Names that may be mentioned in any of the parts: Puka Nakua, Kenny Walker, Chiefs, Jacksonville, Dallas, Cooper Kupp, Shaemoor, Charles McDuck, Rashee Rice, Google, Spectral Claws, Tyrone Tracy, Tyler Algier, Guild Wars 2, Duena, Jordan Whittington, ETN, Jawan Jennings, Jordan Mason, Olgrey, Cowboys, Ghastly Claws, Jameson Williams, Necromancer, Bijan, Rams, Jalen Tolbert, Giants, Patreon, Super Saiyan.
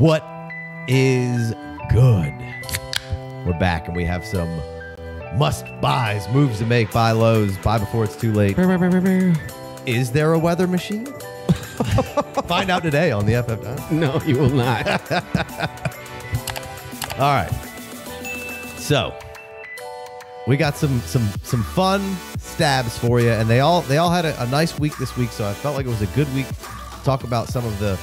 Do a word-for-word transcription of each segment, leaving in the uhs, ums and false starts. What is good? We're back and we have some must buys, moves to make, buy lows, buy before it's too late. Is there a weather machine? Find out today on the F F nine. No, you will not. All right. So we got some some some fun stabs for you, and they all they all had a, a nice week this week. So I felt like it was a good week to talk about some of the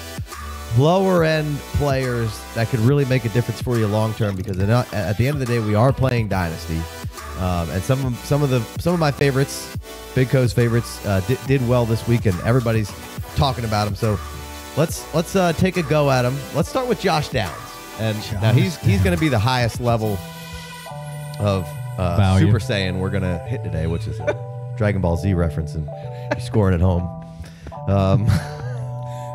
lower end players that could really make a difference for you long term. Because not, at the end of the day, we are playing Dynasty, um, and some of, some of the some of my favorites, Big Co's favorites, uh, did, did well this week, and everybody's talking about them. So let's let's uh, take a go at them. Let's start with Josh Downs, and Josh now he's Downs. he's going to be the highest level of uh, Super Saiyan we're going to hit today, which is a Dragon Ball Z reference, and you're scoring at home. Um,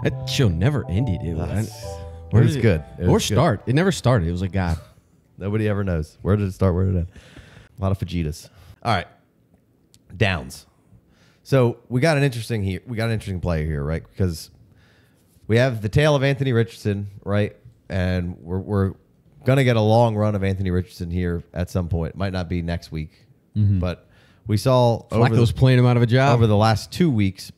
that show never ended. It was, where it was good. It or was start. Good. It never started. It was like, God. Nobody ever knows. Where did it start? Where did it end? A lot of Vegetas. All right. Downs. So we got an interesting here. We got an interesting player here, right? Because we have the tale of Anthony Richardson, right? And we're, we're going to get a long run of Anthony Richardson here at some point. It might not be next week, mm-hmm. but we saw Flacco's playing him out of a job over the last two weeks.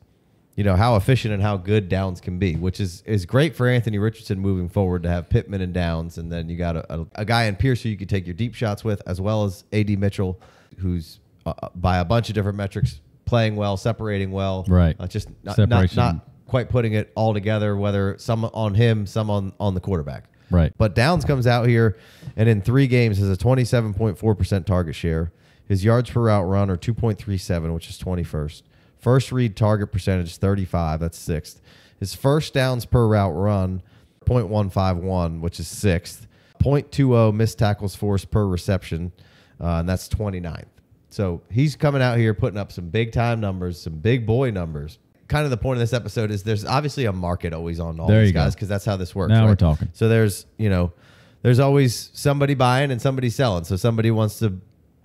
You know how efficient and how good Downs can be, which is is great for Anthony Richardson moving forward to have Pittman and Downs, and then you got a, a, a guy in Pierce who you could take your deep shots with, as well as A D Mitchell, who's uh, by a bunch of different metrics playing well, separating well, right? Uh, just not, not not quite putting it all together, whether some on him, some on on the quarterback, right? But Downs comes out here, and in three games has a twenty-seven point four percent target share. His yards per route run are two point three seven, which is twenty-first. First read target percentage, thirty-five. That's sixth. His first downs per route run, point one five one, which is sixth. point two oh missed tackles forced per reception, uh, and that's twenty-ninth. So he's coming out here putting up some big-time numbers, some big boy numbers. Kind of the point of this episode is there's obviously a market always on all there these guys because that's how this works. Now right? we're talking. So there's, you know, there's always somebody buying and somebody selling. So somebody wants to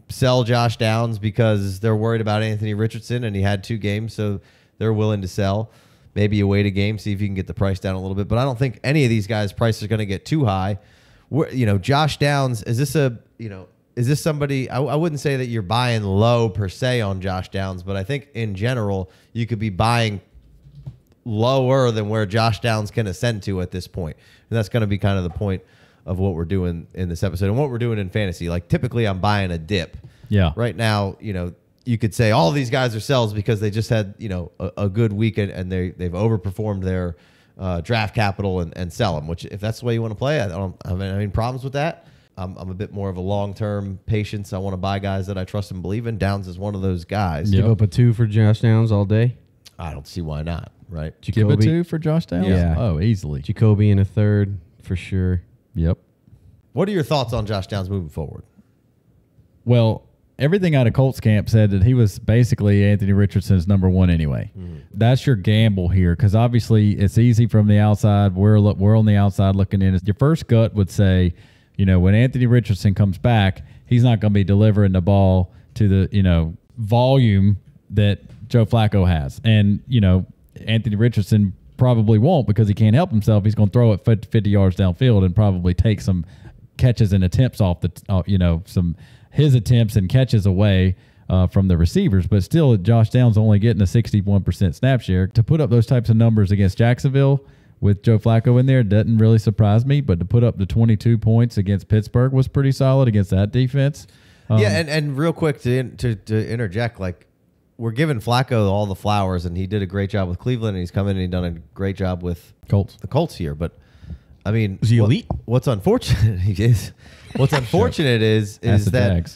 sell Josh Downs because they're worried about Anthony Richardson and he had two games, so they're willing to sell. Maybe you wait a game, see if you can get the price down a little bit. But I don't think any of these guys' price is going to get too high. We're, you know, Josh Downs, is this a, you know, is this somebody, I, I wouldn't say that you're buying low per se on Josh Downs, but I think in general, you could be buying lower than where Josh Downs can ascend to at this point. And that's going to be kind of the point of what we're doing in this episode and what we're doing in fantasy. Like typically I'm buying a dip. Yeah. Right now, you know, you could say all these guys are sells because they just had, you know, a, a good weekend and they they've overperformed their uh, draft capital and, and sell them, which if that's the way you want to play, I don't have any problems with that. I'm, I'm a bit more of a long-term patience. I want to buy guys that I trust and believe in. Downs is one of those guys. Yep. Give up a two for Josh Downs all day. I don't see why not. Right. Jacoby. Give a two for Josh Downs. Yeah. Oh, easily. Jacoby in a third for sure. Yep. What are your thoughts on Josh Downs moving forward? Well, everything out of Colts camp said that he was basically Anthony Richardson's number one anyway. Mm-hmm. That's your gamble here because obviously it's easy from the outside. We're we're on the outside looking in. Your first gut would say, you know, when Anthony Richardson comes back, he's not going to be delivering the ball to the, you know, volume that Joe Flacco has. And, you know, Anthony Richardson probably won't because he can't help himself. He's going to throw it fifty yards downfield and probably take some catches and attempts off the, uh, you know, some his attempts and catches away uh, from the receivers. But still, Josh Downs only getting a sixty-one percent snap share. To put up those types of numbers against Jacksonville with Joe Flacco in there doesn't really surprise me. But to put up the twenty-two points against Pittsburgh was pretty solid against that defense. Um, yeah, and, and real quick to, in, to, to interject, like, we're giving Flacco all the flowers, and he did a great job with Cleveland, and he's come in and he's done a great job with Colts. the Colts here. But, I mean, is he what, elite? what's unfortunate is, what's unfortunate is, is that the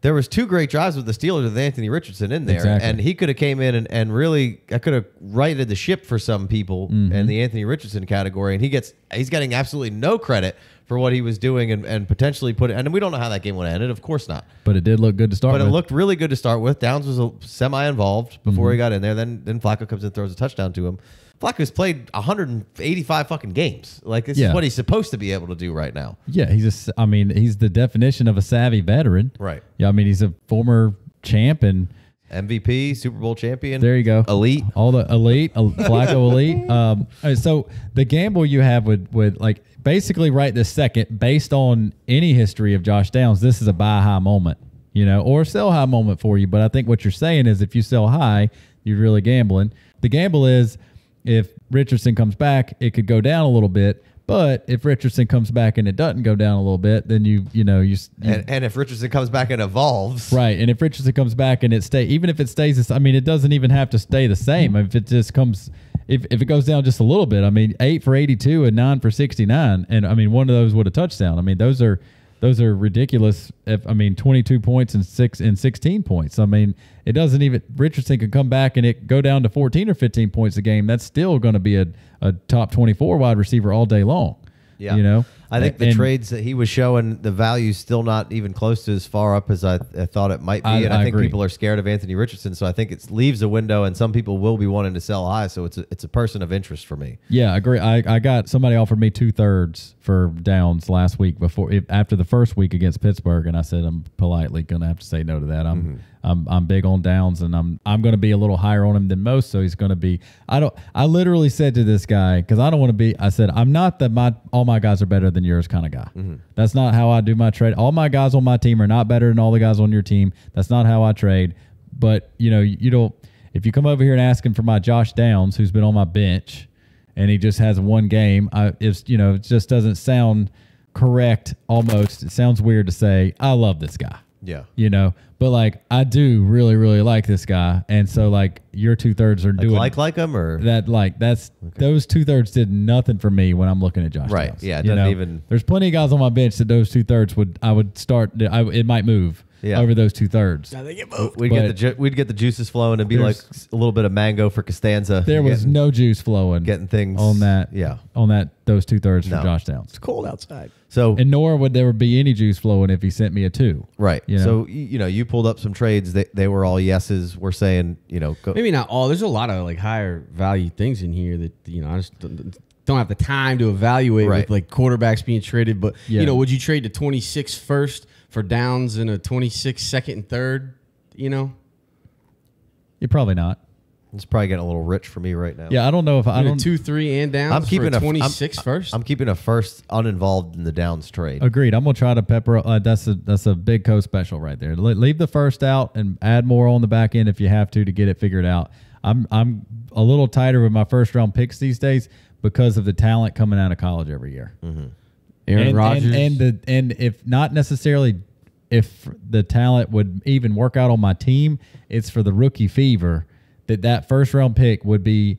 there was two great drives with the Steelers with Anthony Richardson in there, exactly. and he could have came in and, and really, I could have righted the ship for some people mm-hmm. in the Anthony Richardson category, and he gets he's getting absolutely no credit for what he was doing and, and potentially put it. And we don't know how that game would have ended. Of course not. But it did look good to start but with. But it looked really good to start with. Downs was semi-involved before mm-hmm. he got in there. Then then Flacco comes in and throws a touchdown to him. Flacco's played one hundred eighty-five fucking games. Like, this yeah. is what he's supposed to be able to do right now. Yeah, he's a, I mean, he's the definition of a savvy veteran. Right. Yeah, I mean, he's a former champ and M V P, Super Bowl champion. There you go. Elite. All the elite, Flacco elite. Um, so the gamble you have with, with like basically right this second, based on any history of Josh Downs, this is a buy high moment, you know, or sell high moment for you. But I think what you're saying is if you sell high, you're really gambling. The gamble is if Richardson comes back, it could go down a little bit. But if Richardson comes back and it doesn't go down a little bit, then you, you know, you, you and, and if Richardson comes back and evolves, right. And if Richardson comes back and it stay, even if it stays, this, I mean, it doesn't even have to stay the same. If it just comes, if, if it goes down just a little bit, I mean, eight for eighty-two and nine for sixty-nine. And I mean, one of those with a touchdown. I mean, those are, those are ridiculous. If, I mean, twenty-two points and six and sixteen points. I mean, it doesn't even, Richardson could come back and it go down to fourteen or fifteen points a game. That's still going to be a, a top twenty-four wide receiver all day long. Yeah. You know, I think the and, trades that he was showing, the value's still not even close to as far up as I, I thought it might be. I, and I, I think agree. people are scared of Anthony Richardson. So I think it leaves a window and some people will be wanting to sell high. So it's a, it's a person of interest for me. Yeah, I agree. I, I got somebody offered me two thirds for Downs last week before if, after the first week against Pittsburgh. And I said, I'm politely going to have to say no to that. I'm, mm-hmm. I'm, I'm big on Downs and I'm, I'm going to be a little higher on him than most. So he's going to be, I don't, I literally said to this guy, cause I don't want to be, I said, I'm not that my, all my guys are better than yours kind of guy. Mm-hmm. That's not how I do my trade. All my guys on my team are not better than all the guys on your team. That's not how I trade. But you know, you don't, if you come over here and ask him for my Josh Downs, who's been on my bench and he just has one game, I, it's, you know, it just doesn't sound correct. Almost. It sounds weird to say, I love this guy. Yeah. You know, but like I do really, really like this guy. And so like your two thirds are like doing like like him or that like that's okay. Those two thirds did nothing for me when I'm looking at Josh. Right. Downs. Yeah. It doesn't know? even there's plenty of guys on my bench that those two thirds would I would start. I, it might move yeah. over those two thirds. I think it moved. We'd but get the we'd get the juices flowing and be like a little bit of mango for Costanza. There was getting, no juice flowing. Getting things on that. Yeah. On that. Those two thirds no. for Josh Downs. It's cold outside. So and nor would there be any juice flowing if he sent me a two. Right. You know? So you know you pulled up some trades that they were all yeses. We're saying you know go. Maybe not all. There's a lot of like higher value things in here that you know I just don't, don't have the time to evaluate right. with like quarterbacks being traded. But yeah. you know would you trade the twenty-six first for Downs and a twenty-six second and third? You know. You're probably not. It's probably getting a little rich for me right now. Yeah, I don't know if I don't two, three, and Downs. I'm keeping for a twenty-six first. I'm keeping a first uninvolved in the Downs trade. Agreed. I'm gonna try to pepper. Uh, that's a that's a big co special right there. Le leave the first out and add more on the back end if you have to to get it figured out. I'm I'm a little tighter with my first round picks these days because of the talent coming out of college every year. Mm-hmm. Aaron and, Rodgers and, and the and if not necessarily if the talent would even work out on my team, it's for the rookie fever. That that first round pick would be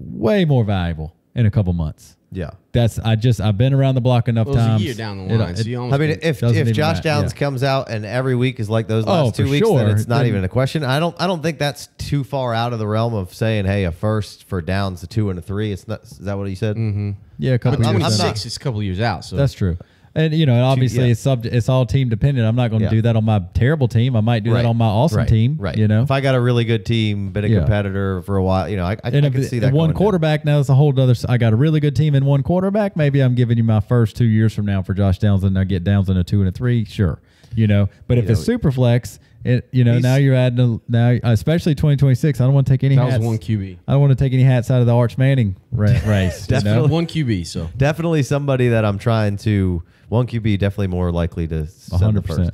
way more valuable in a couple months. Yeah, that's I just I've been around the block enough well, times. A year down the line, it, it, so I mean, if if Josh Downs yeah. comes out and every week is like those last oh, two weeks, sure. then it's not then, even a question. I don't I don't think that's too far out of the realm of saying, hey, a first for Downs, a two and a three. It's not. Is that what you said? Mm-hmm. Yeah, a couple I'm, years. I'm six. It's a couple years out. So that's true. And, you know, and obviously yeah. it's sub, it's all team dependent. I'm not going to yeah. do that on my terrible team. I might do right. that on my awesome right. team. Right. You know, if I got a really good team, been a yeah. competitor for a while, you know, I, I, I can see that. One quarterback down. Now it's a whole other. I got a really good team and one quarterback. Maybe I'm giving you my first two years from now for Josh Downs and I get Downs in a two and a three. Sure. You know, but if you it's know, super flex, it, you know, now you're adding a, now, especially twenty twenty-six. I don't want to take any that hats. was one Q B. I don't want to take any hats out of the Arch Manning race. Definitely you know? one Q B. So definitely somebody that I'm trying to one Q B. Definitely more likely to send the first.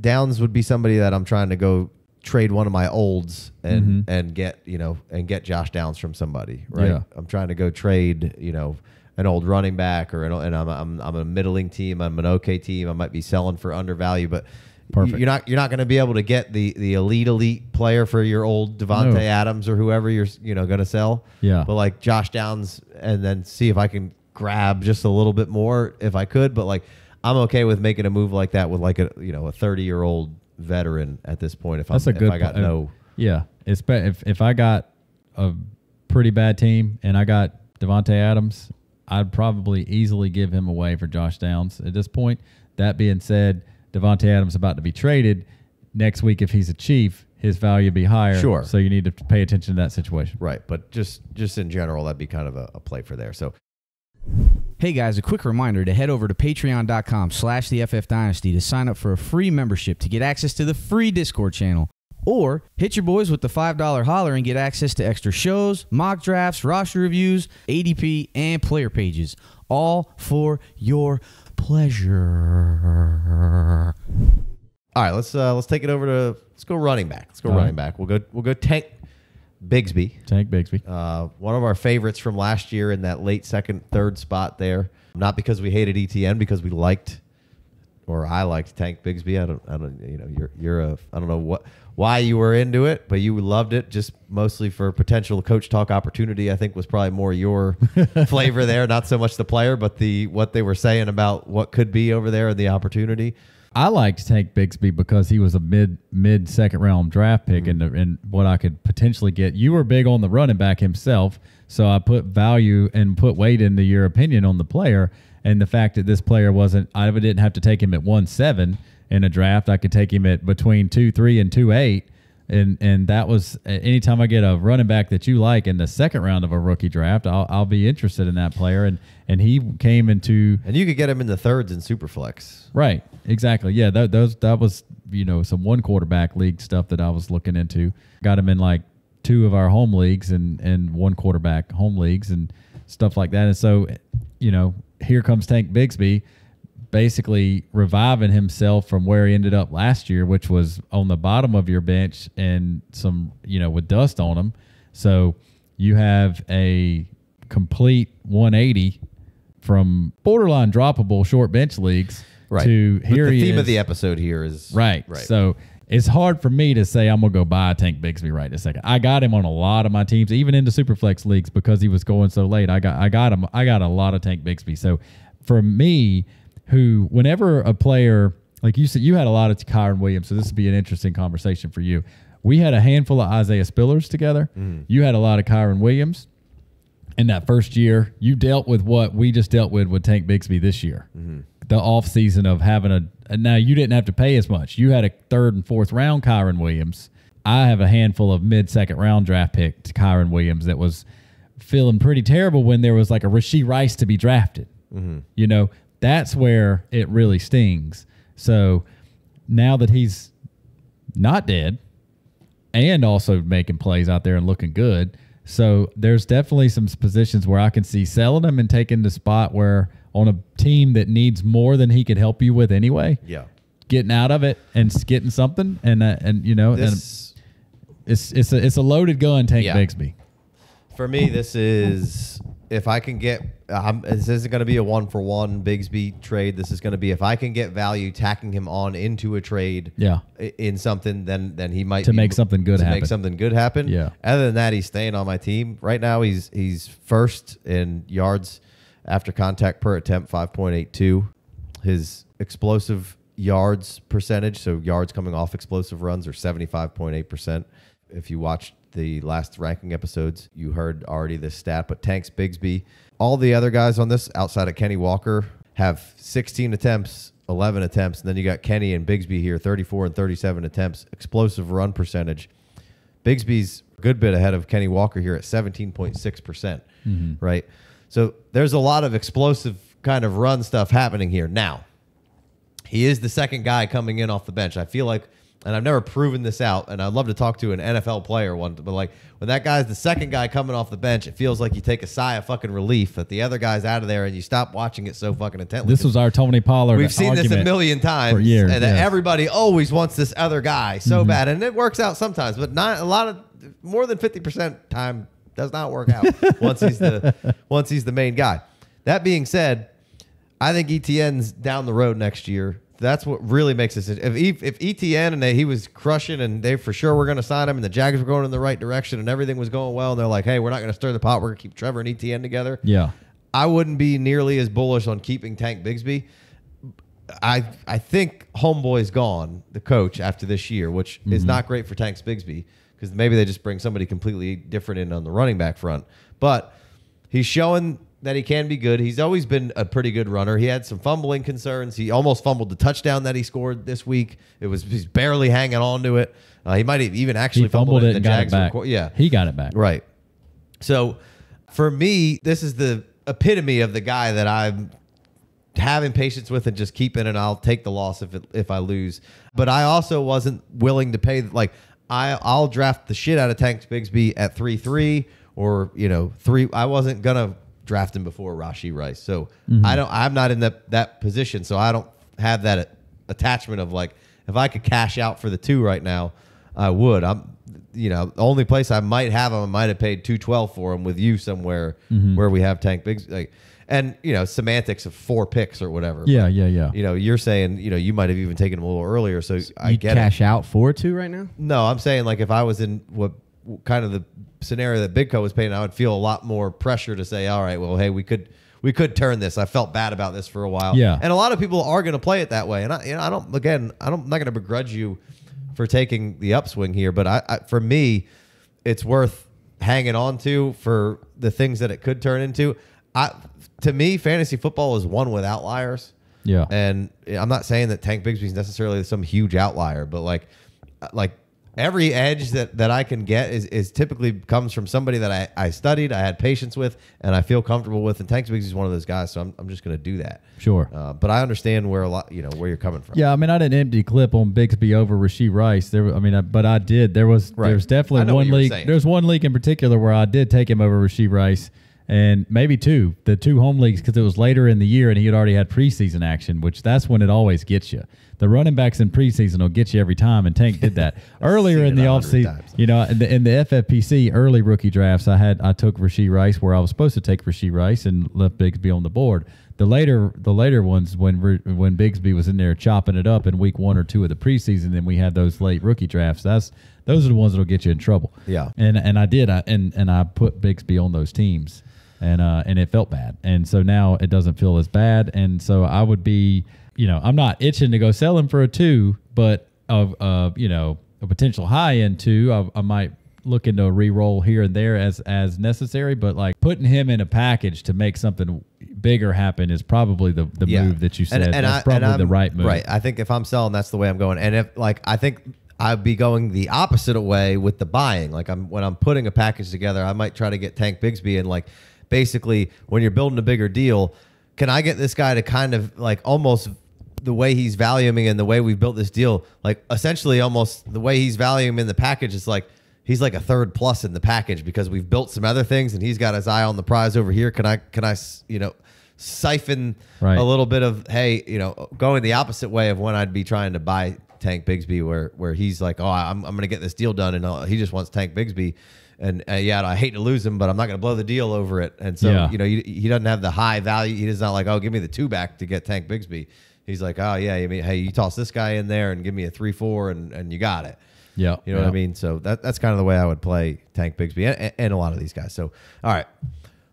Downs would be somebody that I'm trying to go trade one of my olds and mm-hmm. and get you know and get Josh Downs from somebody. Right. Yeah. I'm trying to go trade you know. an old running back, or an, and I'm, I'm I'm a middling team. I'm an okay team. I might be selling for undervalue, but Perfect. you're not you're not going to be able to get the the elite elite player for your old Davante no. Adams or whoever you're you know going to sell. Yeah, but like Josh Downs, and then see if I can grab just a little bit more if I could. But like I'm okay with making a move like that with like a you know a thirty year old veteran at this point. If That's I'm a if good I got no yeah, it's if if I got a pretty bad team and I got Davante Adams. I'd probably easily give him away for Josh Downs at this point. That being said, Davante Adams about to be traded next week. If he's a Chief, his value would be higher. Sure. So you need to pay attention to that situation. Right. But just, just in general, that'd be kind of a, a play for there. So, hey guys, a quick reminder to head over to patreon dot com slash the F F Dynasty to sign up for a free membership to get access to the free Discord channel, Or hit your boys with the five dollar holler and get access to extra shows, mock drafts, roster reviews, A D P, and player pages. All for your pleasure. All right, let's uh, let's take it over to let's go running back. Let's go All running right. back. We'll go we'll go Tank Bigsby. Tank Bigsby. Uh, one of our favorites from last year in that late second, third spot there. Not because we hated E T N, because we liked, or I liked Tank Bigsby. I don't, I don't, you know, you're, you're a, I don't know what, why you were into it, but you loved it just mostly for potential coach talk opportunity. I think was probably more your flavor there, not so much the player, but the what they were saying about what could be over there and the opportunity. I liked Tank Bigsby because he was a mid mid second round draft pick, mm-hmm. and and what I could potentially get. You were big on the running back himself, so I put value and put weight into your opinion on the player. And the fact that this player wasn't, I didn't have to take him at one seven in a draft. I could take him at between two three and two eight, and and that was anytime I get a running back that you like in the second round of a rookie draft, I'll I'll be interested in that player. And and he came into, and you could get him in the thirds in Superflex, right? Exactly, yeah. That those that was you know some one quarterback league stuff that I was looking into. Got him in like two of our home leagues and and one quarterback home leagues and stuff like that. And so, you know. Here comes Tank Bigsby basically reviving himself from where he ended up last year, which was on the bottom of your bench and some, you know, with dust on him. So you have a complete one eighty from borderline droppable short bench leagues right. to here but the he theme is. of the episode here is right. right. So it's hard for me to say I'm going to go buy Tank Bigsby right this second. I got him on a lot of my teams, even into Superflex leagues, because he was going so late. I got I got him. I got a lot of Tank Bigsby. So for me, who whenever a player, like you said, you had a lot of Kyren Williams, so this would be an interesting conversation for you. We had a handful of Isaiah Spillers together. Mm. You had a lot of Kyren Williams. In that first year, you dealt with what we just dealt with with Tank Bigsby this year. Mm-hmm. The offseason of having a, now you didn't have to pay as much. You had a third and fourth round Kyren Williams. I have a handful of mid-second round draft pick Kyren Williams that was feeling pretty terrible when there was like a Rashee Rice to be drafted. Mm-hmm. You know, that's where it really stings. So now that he's not dead and also making plays out there and looking good, so there's definitely some positions where I can see selling him and taking the spot where on a team that needs more than he could help you with anyway. Yeah, getting out of it and getting something and uh, and you know this, and it's it's a it's a loaded gun. Tank yeah. Bigsby. For me, this is if I can get. Um, this isn't going to be a one for one Bigsby trade. This is going to be if I can get value tacking him on into a trade. Yeah. in something, then then he might to be, make something good to happen. Make something good happen. Yeah. Other than that, he's staying on my team right now. He's he's first in yards. After contact per attempt, five point eight two. His explosive yards percentage, so yards coming off explosive runs, are seventy-five point eight percent. If you watched the last ranking episodes, you heard already this stat, but Tank Bigsby, all the other guys on this, outside of Kenny Walker, have sixteen attempts, eleven attempts, and then you got Kenny and Bigsby here, thirty-four and thirty-seven attempts, explosive run percentage. Bigsby's a good bit ahead of Kenny Walker here at seventeen point six percent, mm-hmm. right? So there's a lot of explosive kind of run stuff happening here. Now, he is the second guy coming in off the bench. I feel like, and I've never proven this out, and I'd love to talk to an N F L player one, but like when that guy's the second guy coming off the bench, it feels like you take a sigh of fucking relief that the other guy's out of there and you stop watching it so fucking intently. This was our Tony Pollard. We've seen this a million times for years, and yeah. everybody always wants this other guy so mm-hmm. bad, and it works out sometimes, but not a lot of more than fifty percent time. Does not work out once he's the once he's the main guy. That being said, I think E T N's down the road next year. That's what really makes this. If e, if E T N and they, he was crushing and they for sure were going to sign him and the Jags were going in the right direction and everything was going well and they're like, hey, we're not going to stir the pot. We're going to keep Trevor and E T N together. Yeah, I wouldn't be nearly as bullish on keeping Tank Bigsby. I I think homeboy's gone, the coach, after this year, which mm-hmm. is not great for Tank Bigsby. Because maybe they just bring somebody completely different in on the running back front. But he's showing that he can be good. He's always been a pretty good runner. He had some fumbling concerns. He almost fumbled the touchdown that he scored this week. It was he's barely hanging on to it. Uh, he might have even actually he fumbled, fumbled it. And the got Jags it back. Yeah, he got it back. Right. So for me, this is the epitome of the guy that I'm having patience with and just keeping, and I'll take the loss if it, if I lose. But I also wasn't willing to pay like. I, I'll draft the shit out of Tank Bigsby at three three or, you know, three. I wasn't going to draft him before Rashee Rice. So mm-hmm. I don't, I'm not in that, that position. So I don't have that attachment of like, if I could cash out for the two right now, I would. I'm, you know, the only place I might have him, I might have paid two twelve for him with you somewhere mm-hmm. where we have Tank Bigsby. Like, and, you know, semantics of four picks or whatever. Yeah, but, yeah, yeah. You know, you're saying, you know, you might have even taken him a little earlier. So You'd I get cash it. out for two right now? No, I'm saying like if I was in what kind of the scenario that Big Co was paying, I would feel a lot more pressure to say, all right, well, hey, we could we could turn this. I felt bad about this for a while. Yeah. And a lot of people are going to play it that way. And I, you know, I don't, again, I don't, I'm not going to begrudge you for taking the upswing here. But I, I for me, it's worth hanging on to for the things that it could turn into. I, to me, fantasy football is one with outliers. Yeah. And I'm not saying that Tank Bigsby is necessarily some huge outlier, but like, like every edge that, that I can get is, is typically comes from somebody that I, I studied, I had patience with, and I feel comfortable with. And Tank Bigsby is one of those guys, so I'm, I'm just going to do that. Sure. Uh, but I understand where a lot, you know, where you're coming from. Yeah. I mean, I did an empty clip on Bigsby over Rashee Rice. There, I mean, I, but I did. There was, right. there's definitely one league. There's one league in particular where I did take him over Rashee Rice. And maybe two, the two home leagues, because it was later in the year and he had already had preseason action, which that's when it always gets you. The running backs in preseason will get you every time, and Tank did that. Earlier in the offseason, you know, in the, in the F F P C early rookie drafts, I had I took Rashee Rice where I was supposed to take Rashee Rice and left Bigsby on the board. The later the later ones when when Bigsby was in there chopping it up in week one or two of the preseason, then we had those late rookie drafts. That's those are the ones that'll get you in trouble. Yeah, and and I did, I, and and I put Bigsby on those teams. And uh, and it felt bad. And so now it doesn't feel as bad. And so I would be, you know, I'm not itching to go sell him for a two, but, of uh, you know, a potential high end two, I, I might look into a re-roll here and there as, as necessary. But, like, putting him in a package to make something bigger happen is probably the, the yeah. move that you said. And, and that's I, probably and the right move. Right. I think if I'm selling, that's the way I'm going. And, if like, I think I'd be going the opposite way with the buying. Like, I'm when I'm putting a package together, I might try to get Tank Bigsby and, like, basically, when you're building a bigger deal, can I get this guy to kind of like almost the way he's valuing and the way we've built this deal, like essentially almost the way he's valuing in the package is like he's like a third plus in the package because we've built some other things and he's got his eye on the prize over here. Can I can I you know siphon right. a little bit of hey you know going the opposite way of when I'd be trying to buy Tank Bigsby where where he's like oh I'm I'm gonna get this deal done and I'll, he just wants Tank Bigsby. And uh, yeah, I hate to lose him, but I'm not going to blow the deal over it. And so, yeah. you know, he, he doesn't have the high value. He does not like, oh, give me the two back to get Tank Bigsby. He's like, oh, yeah, I mean, hey, you toss this guy in there and give me a three four and, and you got it. Yeah. You know yeah. what I mean? So that, that's kind of the way I would play Tank Bigsby and, and a lot of these guys. So, all right,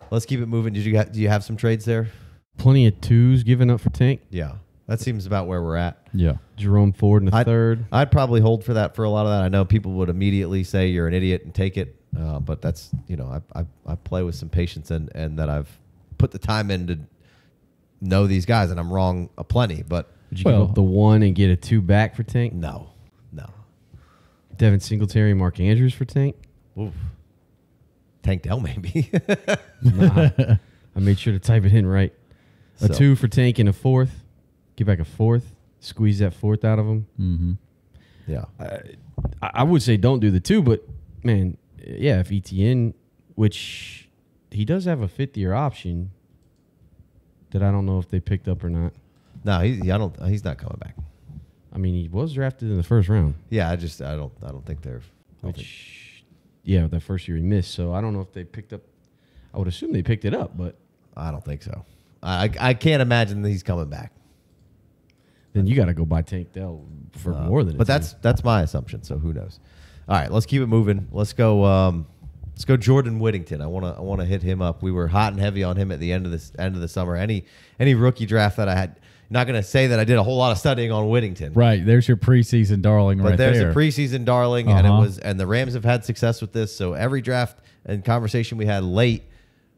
let's keep it moving. Did you, ha do you have some trades there? Plenty of twos given up for Tank. Yeah. That seems about where we're at. Yeah. Jerome Ford in the I'd, third. I'd probably hold for that for a lot of that. I know people would immediately say you're an idiot and take it. Uh, but that's, you know, I, I, I play with some patience and, and that I've put the time in to know these guys, and I'm wrong aplenty. But would you well, give up the one and get a two back for Tank? No, no. Devin Singletary, Mark Andrews for Tank? Oof. Tank Dell, maybe. nah, I made sure to type it in right. A so. two for Tank and a fourth. Get back a fourth. Squeeze that fourth out of him. Mm-hmm. Yeah. I, I would say don't do the two, but, man, yeah, if E T N, which he does have a fifth-year option that I don't know if they picked up or not. No, he, I don't. He's not coming back. I mean, he was drafted in the first round. Yeah, I just I don't I don't think they're. I don't which, think. Yeah, that first year he missed, so I don't know if they picked up. I would assume they picked it up, but I don't think so. I I can't imagine that he's coming back. Then you got to go buy Tank Dell for uh, more than. But that's time. that's my assumption. So who knows? All right, let's keep it moving. Let's go. Um, let's go, Jordan Whittington. I wanna, I wanna hit him up. We were hot and heavy on him at the end of this end of the summer. Any, any rookie draft that I had, not gonna say that I did a whole lot of studying on Whittington. Right, there's your preseason darling, but right there's there. There's a preseason darling, uh-huh. and it was, and the Rams have had success with this. So every draft and conversation we had late,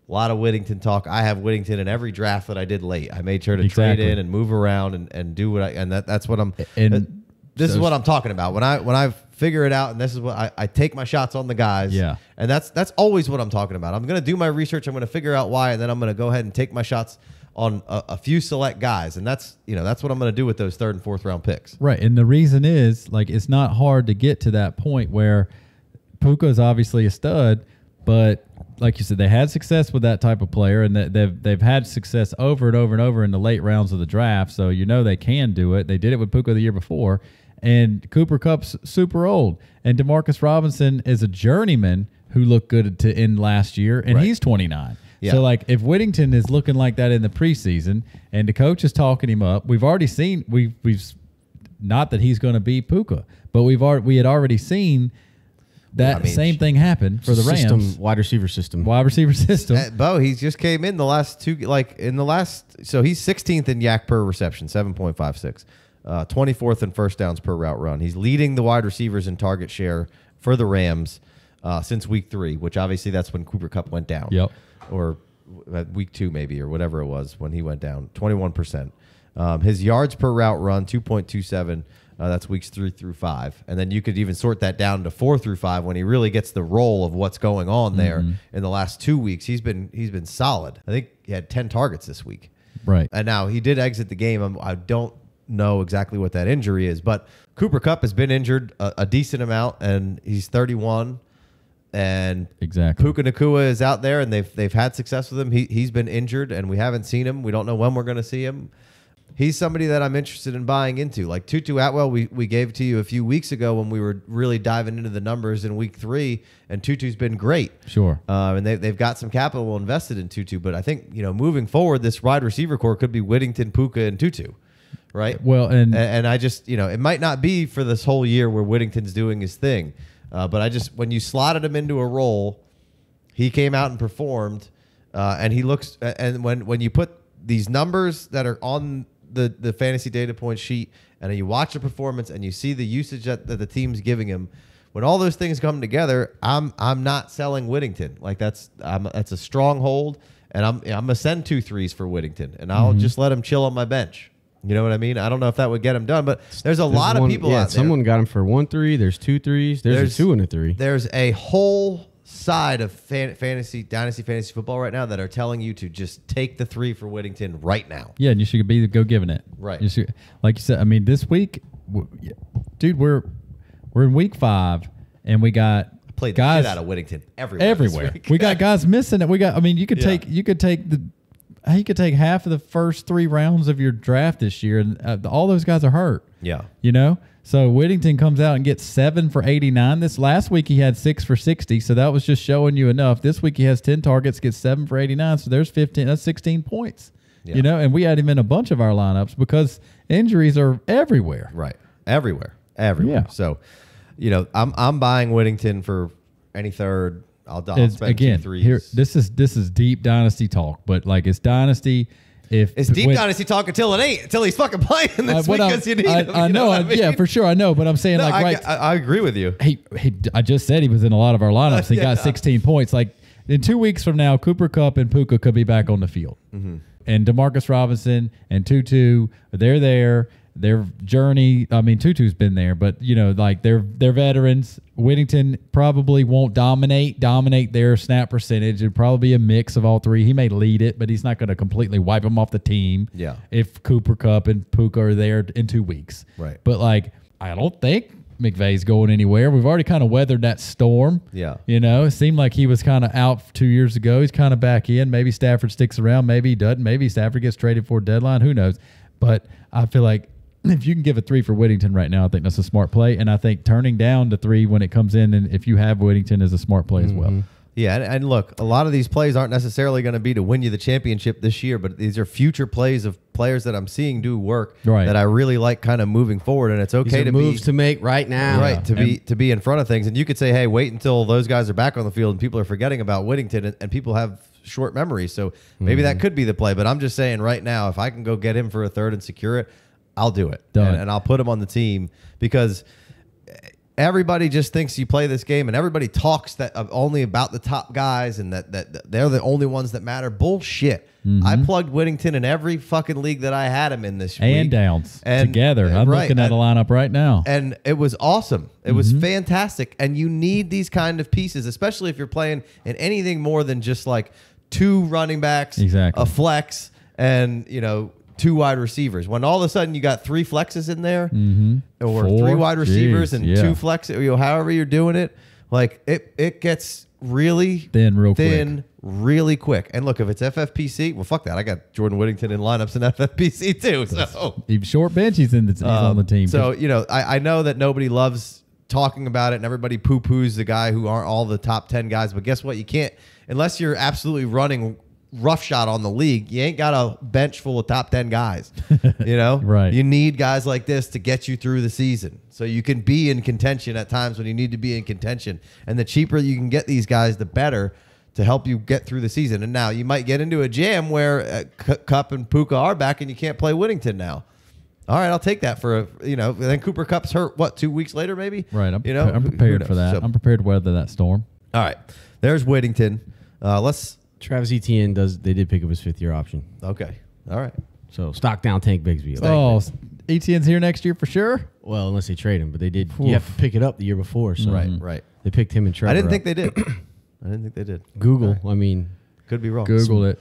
a lot of Whittington talk. I have Whittington in every draft that I did late. I made sure to exactly. trade in and move around and and do what I and that that's what I'm. And uh, this so is what I'm talking about when I when I've. figure it out, and this is what I, I take my shots on the guys. Yeah. And that's that's always what I'm talking about. I'm going to do my research. I'm going to figure out why, and then I'm going to go ahead and take my shots on a, a few select guys. And that's, you know, that's what I'm going to do with those third and fourth round picks. Right. And the reason is, like, it's not hard to get to that point where Puka is obviously a stud, but like you said, they had success with that type of player, and they've, they've had success over and over and over in the late rounds of the draft. So, you know, they can do it. They did it with Puka the year before, and Cooper Kupp's super old, and DeMarcus Robinson is a journeyman who looked good to end last year, and right. he's twenty-nine. Yeah. So, like, if Whittington is looking like that in the preseason and the coach is talking him up, we've already seen we've, – we've not that he's going to be Puka, but we've already, we had already seen that well, I mean, same thing happen for the system, Rams. Wide receiver system. Wide receiver system. Uh, Bo, he just came in the last two – like, in the last – so he's sixteenth in Y A C per reception, seven point five six, uh, twenty-fourth in first downs per route run. He's leading the wide receivers in target share for the Rams uh, since week three, which obviously that's when Cooper Kupp went down. Yep. Or week two maybe, or whatever it was when he went down, twenty-one percent. Um, his yards per route run, two point two seven. Uh, that's weeks three through five. And then you could even sort that down to four through five when he really gets the roll of what's going on there. Mm-hmm. In the last two weeks, he's been he's been solid. I think he had ten targets this week. Right. And now he did exit the game. I'm, I don't know exactly what that injury is, but Cooper Kupp has been injured a, a decent amount, and he's thirty-one. And exactly. Puka Nakua is out there, and they've they've had success with him. He he's been injured, and we haven't seen him. We don't know when we're going to see him. He's somebody that I'm interested in buying into. Like Tutu Atwell, we we gave to you a few weeks ago when we were really diving into the numbers in week three, and Tutu's been great. Sure, uh, and they they've got some capital invested in Tutu, but I think, you know, moving forward, this wide receiver core could be Whittington, Puka, and Tutu. Right. Well, and and, and I just, you know, it might not be for this whole year where Whittington's doing his thing. Uh, but I just, when you slotted him into a role, he came out and performed, uh, and he looks. And when when you put these numbers that are on the the fantasy data point sheet, and you watch the performance, and you see the usage that, that the team's giving him, when all those things come together, I'm I'm not selling Whittington. Like that's I'm, that's a stronghold, and I'm I'm gonna send two threes for Whittington, and I'll mm-hmm. just let him chill on my bench. You know what I mean? I don't know if that would get him done, but there's a there's lot one, of people yeah, out there. Someone got him for one three. There's two threes. There's, there's a two and a three. There's a whole side of fan, fantasy, dynasty fantasy football right now that are telling you to just take the three for Whittington right now. Yeah, and you should be go giving it. Right. You should, like you said, I mean, this week, dude, we're we're in week five, and we got played the guys shit out of Whittington everywhere. Everywhere. We got guys missing it. We got. I mean, you could yeah. take you could take the. You could take half of the first three rounds of your draft this year, and uh, all those guys are hurt. Yeah. You know? So Whittington comes out and gets seven for eighty-nine. This last week he had six for sixty, so that was just showing you enough. This week he has ten targets, gets seven for eighty-nine, so there's fifteen. That's sixteen points. Yeah. You know? And we had him in a bunch of our lineups because injuries are everywhere. Right. Everywhere. Everywhere. Yeah. So, you know, I'm, I'm buying Whittington for any third. I'll, I'll spend again, two threes. Here, this is this is deep dynasty talk, but like it's dynasty. If it's deep when, dynasty talk until it ain't, until he's fucking playing this uh, week because you need I, him. I, I you know, know I, I mean? Yeah, for sure, I know, but I'm saying no, like I, right. I, I agree with you. He, he, I just said he was in a lot of our lineups. Uh, he yeah, got sixteen uh, points. Like in two weeks from now, Cooper Kupp and Puka could be back on the field, mm-hmm. and DeMarcus Robinson and Tutu, they're there. Their journey, I mean, Tutu's been there, but, you know, like they're, they're veterans. Whittington probably won't dominate, dominate their snap percentage. It'd probably be a mix of all three. He may lead it, but he's not going to completely wipe him off the team. Yeah. If Cooper Kupp and Puka are there in two weeks. Right. But, like, I don't think McVay's going anywhere. We've already kind of weathered that storm. Yeah. You know, it seemed like he was kind of out two years ago. He's kind of back in. Maybe Stafford sticks around. Maybe he doesn't. Maybe Stafford gets traded for a deadline. Who knows? But I feel like, if you can give a three for Whittington right now, I think that's a smart play. And I think turning down the three when it comes in, and if you have Whittington, is a smart play as well. Mm-hmm. Yeah, and, and look, a lot of these plays aren't necessarily going to be to win you the championship this year, but these are future plays of players that I'm seeing do work right. that I really like, kind of moving forward. And it's okay to moves be, to make right now, right? Yeah. To and be to be in front of things. And you could say, hey, wait until those guys are back on the field and people are forgetting about Whittington, and, and people have short memories, so maybe mm-hmm. that could be the play. But I'm just saying, right now, if I can go get him for a third and secure it, I'll do it, and, and I'll put him on the team, because everybody just thinks you play this game, and everybody talks that uh, only about the top guys, and that, that that they're the only ones that matter. Bullshit. Mm-hmm. I plugged Whittington in every fucking league that I had him in this year. And week. Downs and, together. And, I'm right, looking at and, a lineup right now, and it was awesome. It mm-hmm. was fantastic, and you need these kind of pieces, especially if you're playing in anything more than just like two running backs, exactly. a flex. and, you know, two wide receivers. When all of a sudden you got three flexes in there, mm-hmm. or Four? three wide receivers Jeez, and yeah. two flex, you know, however you're doing it, like it it gets really thin, real thin, quick. really quick. And look, if it's F F P C, well, fuck that. I got Jordan Whittington in lineups in F F P C too. So even short bench, he's in the he's um, on the team. So you know, I, I know that nobody loves talking about it, and everybody poo poos the guy who aren't all the top ten guys. But guess what? You can't, unless you're absolutely running roughshod on the league, you ain't got a bench full of top ten guys, you know. Right, you need guys like this to get you through the season so you can be in contention at times when you need to be in contention. And the cheaper you can get these guys, the better, to help you get through the season. And now you might get into a jam where uh, Kupp and Puka are back and you can't play Whittington now. All right, I'll take that for a, you know, then Cooper Kupp's hurt, what, two weeks later maybe, right? I'm, you know, I'm prepared for that. So, I'm prepared to weather that storm. All right, there's Whittington. uh let's Travis Etienne does. They did pick up his fifth year option. Okay. All right. So stock down Tank Bigsby. Oh, Etienne's here next year for sure. Well, unless they trade him, but they did. Oof. You have to pick it up the year before. So right, right. They picked him and Trevor. I didn't think up. they did. I didn't think they did. Google. Right. I mean, could be wrong. Googled so, it.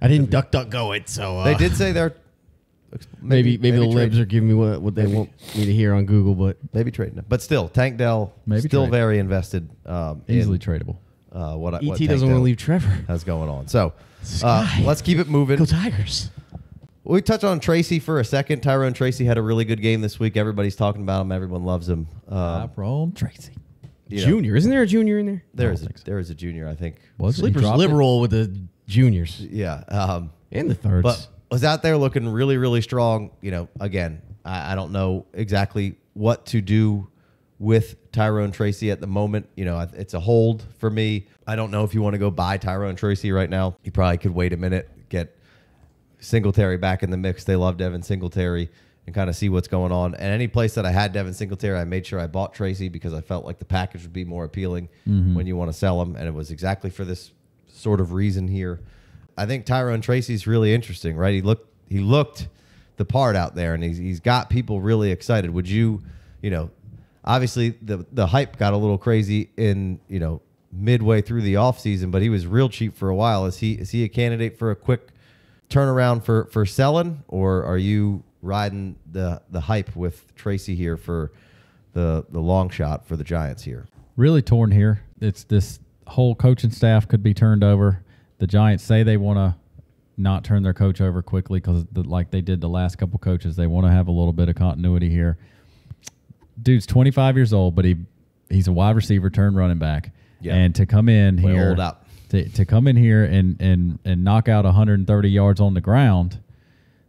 I didn't duck duck go it. So uh, they did say they're maybe maybe, maybe the libs are giving me what, what they maybe. want me to hear on Google, but maybe trading him. But still, Tank Dell maybe still trade. very invested. Um, Easily in, tradable. Uh, what E T I, what doesn't want to leave Trevor. That's going on. So uh, let's keep it moving. Go Tigers. We touched on Tracy for a second. Tyrone Tracy had a really good game this week. Everybody's talking about him. Everyone loves him. Uh, Tyrone Tracy. Junior. Know. Isn't there a junior in there? There is a, so. there is a junior, I think. Was Sleeper's liberal with the juniors. Yeah. Um, and the thirds. But was out there looking really, really strong. You know, again, I, I don't know exactly what to do with Tyrone Tracy at the moment. You know, it's a hold for me. I don't know if you want to go buy Tyrone Tracy right now. You probably could wait a minute, get Singletary back in the mix. They love Devin Singletary, and kind of see what's going on. And any place that I had Devin Singletary, I made sure I bought Tracy because I felt like the package would be more appealing mm-hmm. when you want to sell him. And it was exactly for this sort of reason here. I think Tyrone Tracy's really interesting, right? He looked, he looked the part out there, and he's, he's got people really excited. Would you, you know, obviously, the the hype got a little crazy in, you know, midway through the offseason, but he was real cheap for a while. Is he is he a candidate for a quick turnaround for for selling, or are you riding the the hype with Tracy here for the the long shot for the Giants here? Really torn here. It's this whole coaching staff could be turned over. The Giants say they want to not turn their coach over quickly because the, like they did the last couple coaches, they want to have a little bit of continuity here. Dude's twenty-five years old, but he he's a wide receiver turned running back. Yep. And to come in Play here, up. To, to come in here and and and knock out one hundred thirty yards on the ground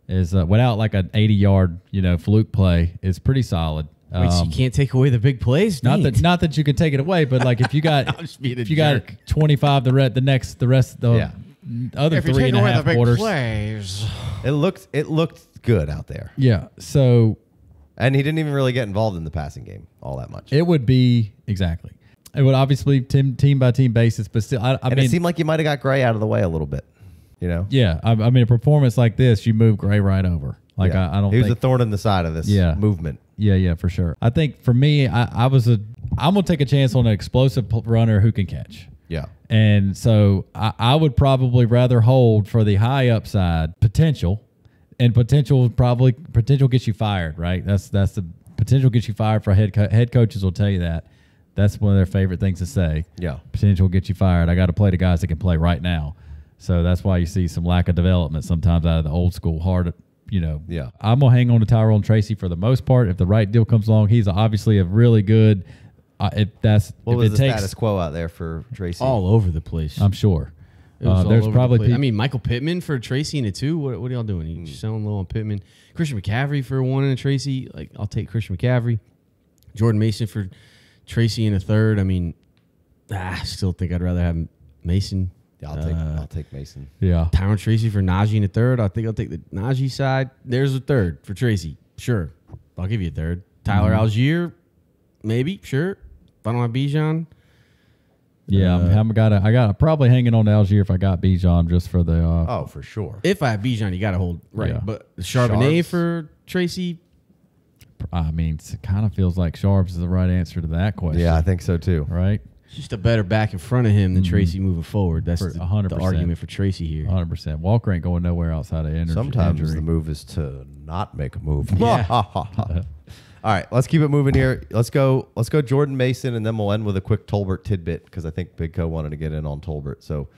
is uh, without like an eighty yard you know fluke play is pretty solid. Um, Wait, so you can't take away the big plays. Not that not that you can take it away, but like if you got if you jerk. got twenty-five the red the next the rest of the yeah. other if three and a half quarters. Plays. It looked it looked good out there. Yeah. So. And he didn't even really get involved in the passing game all that much. It would be, exactly. It would obviously team, team by team basis, but still, I, I and mean, it seemed like you might have got Gray out of the way a little bit, you know? Yeah. I, I mean, a performance like this, you move Gray right over. Like, yeah. I, I don't he think. He was a thorn in the side of this yeah. movement. Yeah, yeah, for sure. I think for me, I, I was a, I'm going to take a chance on an explosive runner who can catch. Yeah. And so I, I would probably rather hold for the high upside potential. And potential probably potential gets you fired, right? That's that's the potential gets you fired for head co head coaches will tell you that. That's one of their favorite things to say. Yeah, potential gets you fired. I got to play the guys that can play right now. So that's why you see some lack of development sometimes out of the old school hard. You know, yeah. I'm gonna hang on to Tyrone Tracy for the most part. If the right deal comes along, he's obviously a really good. Uh, if that's what if was it the takes, status quo out there for Tracy, all over the place, I'm sure. Uh, there's probably the I mean, Michael Pittman for Tracy and a two. What, what are y'all doing? You're mm. selling low on Pittman. Christian McCaffrey for one and a Tracy. Like, I'll take Christian McCaffrey. Jordan Mason for Tracy and a third. I mean, ah, I still think I'd rather have Mason. Yeah, I'll, uh, take, I'll take Mason. Yeah. Tyrone Tracy for Najee and a third. I think I'll take the Najee side. There's a third for Tracy. Sure. I'll give you a third. Tyler mm. Algier. Maybe. Sure. If I don't have Bijan. Yeah, uh, I'm got I got probably hanging on to Algier if I got Bijan just for the uh, oh for sure. If I have Bijan, you got to hold right. Yeah. But Charbonnet Sharps. for Tracy. I mean, it kind of feels like Sharps is the right answer to that question. Yeah, I think so too. Right? just a better back in front of him than mm-hmm. Tracy moving forward. That's the, the argument for Tracy here. one hundred percent. Walker ain't going nowhere outside of energy. Sometimes injury. The move is to not make a move. Yeah. All right, let's keep it moving here. Let's go. Let's go Jordan Mason, and then we'll end with a quick Tolbert tidbit because I think Big Co wanted to get in on Tolbert. So